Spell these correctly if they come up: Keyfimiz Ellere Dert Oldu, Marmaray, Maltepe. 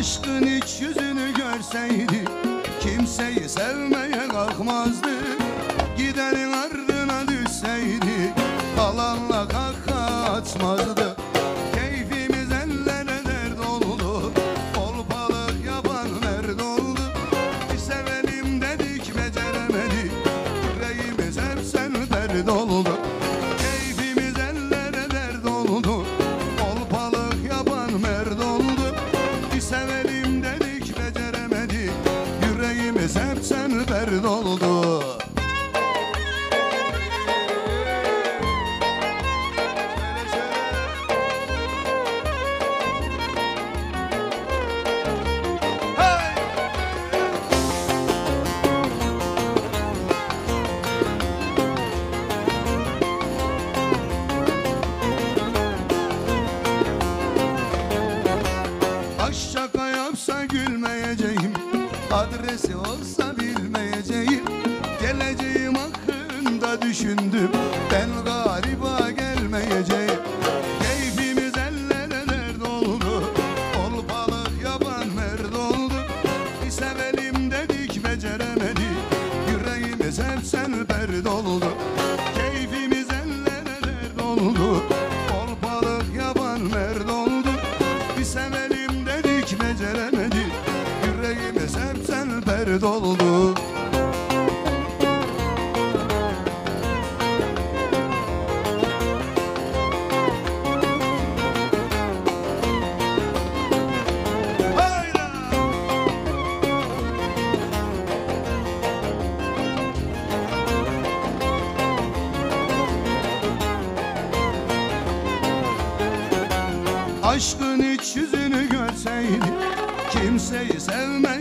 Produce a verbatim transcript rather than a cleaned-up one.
Aşkın iç yüzünü görseydi, kimseyi sevmeye kalkmazdı. Gidenin ardına düşseydi, kalanla kahkaha atmazdı. Keyfimiz ellere dert oldu, kolpalık yapan merd oldu. Bir sevelim dedik beceremedik, yüreğimiz hep sen dert oldu. Keyfimiz ellere dert oldu, kolpalık yapan merd oldu. Sevelim dedik beceremedik, yüreğimiz hep sen dert oldu. Şaka yapsa gülmeyeceğim, adresi olsa bilmeyeceğim. Geleceğim hakkında düşündüm, ben galiba gelmeyeceğim. Keyfimiz ellere dert oldu, kolpalık yapan merd oldu. Bir sevelim dedik beceremedik, yüreğimiz hep sen dert oldu. Keyfimiz ellere dert oldu, kolpalık yapan merd oldu. Bir sevelim beceremedik, yüreğimiz hep sen dert oldu. Aşkın iç yüzünü görseydi, kimseyi sevmez.